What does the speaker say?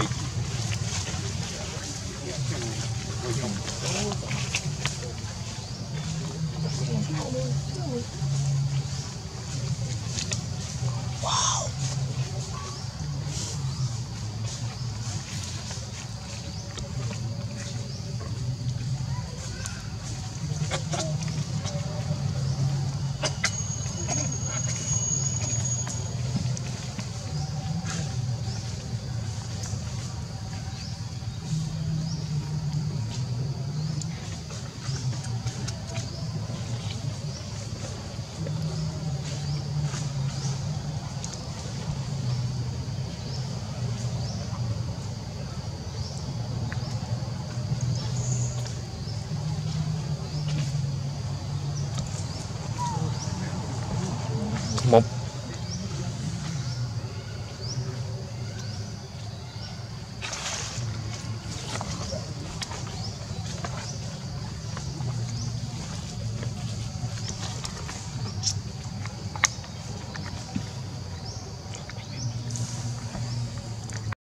Wait.